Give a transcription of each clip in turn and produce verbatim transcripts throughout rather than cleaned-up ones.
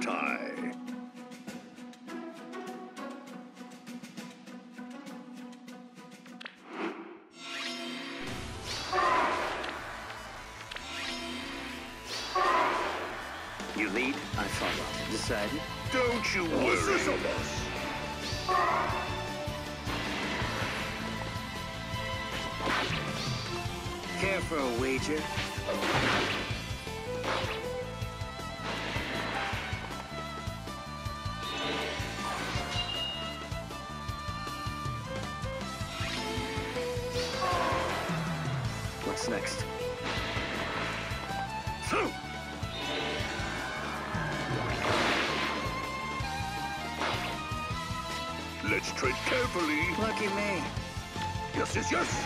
tie. You lead, I follow. Decided? Don't you worry. Six of us. Care for a wager? What's next? Let's tread carefully. Lucky me. Yes, yes, yes.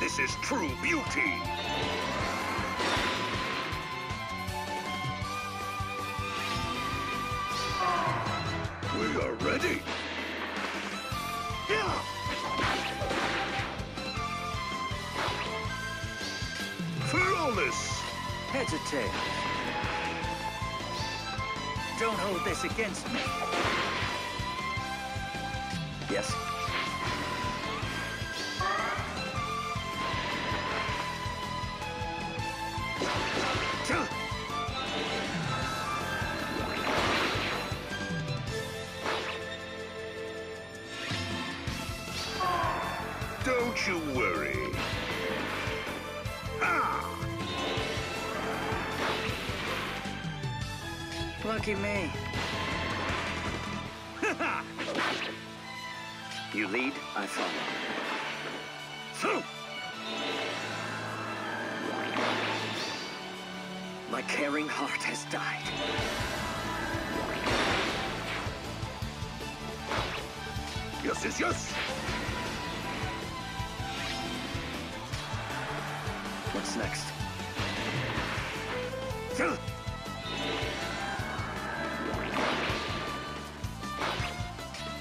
This is true beauty. We are ready. Yeah. Fearless. Heads or tails. Don't hold this against me. Yes. Don't you worry. Ah! Lucky me. You lead, I follow. My caring heart has died. Yes, yes, yes! What's next?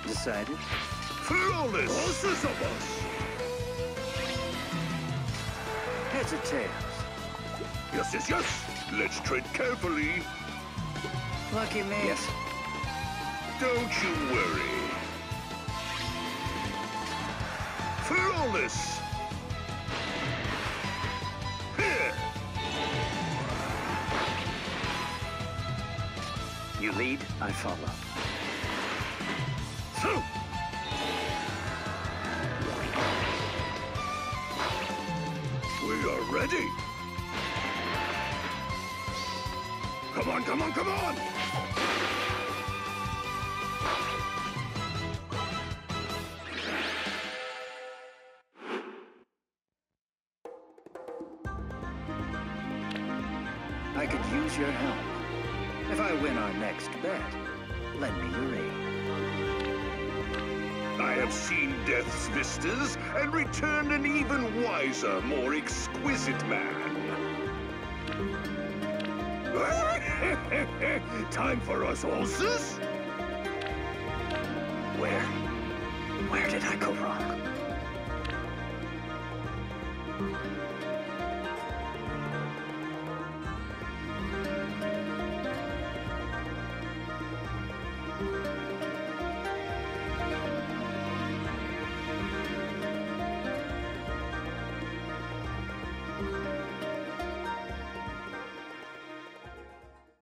Decided? Fearless! All six of us! Heads or tails? Yes, yes, yes! Let's tread carefully. Lucky me. Yes. Don't you worry. Fearless! Here! You lead, I follow. So! We are ready. Come on, come on, come on! I could use your help. If I win our next bet, lend me your aid. I have seen death's vistas and returned an even wiser, more exquisite man. Time for us horses? Where? Where did I go?